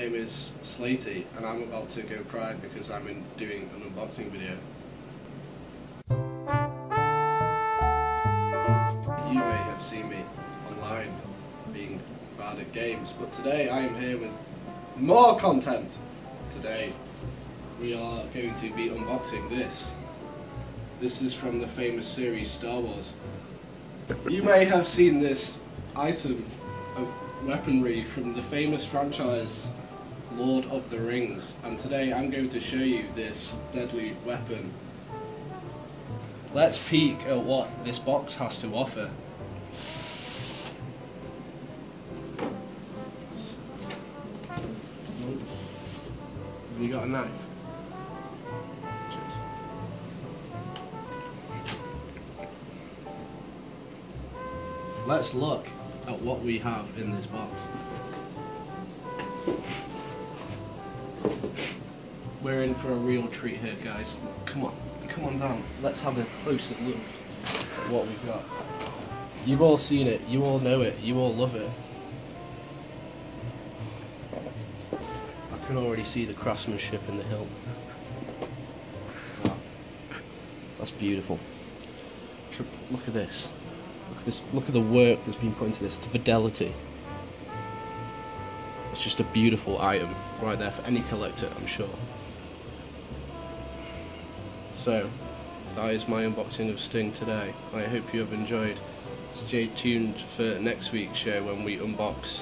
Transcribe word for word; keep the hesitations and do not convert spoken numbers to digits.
My name is Slaty and I'm about to go cry because I'm in doing an unboxing video. You may have seen me online being bad at games, but today I am here with more content. Today we are going to be unboxing this. This is from the famous series Star Wars. You may have seen this item of weaponry from the famous franchise Lord of the Rings, and today I'm going to show you this deadly weapon. Let's peek at what this box has to offer. Have you got a knife? Let's look at what we have in this box. We're in for a real treat here, guys. Come on, come on down. Let's have a closer look at what we've got. You've all seen it, you all know it, you all love it. I can already see the craftsmanship in the hilt. Wow. That's beautiful. Look at this. Look at this, look at the work that's been put into this, the fidelity. It's just a beautiful item right there for any collector, I'm sure. So, that is my unboxing of Sting today. I hope you have enjoyed. Stay tuned for next week's show when we unbox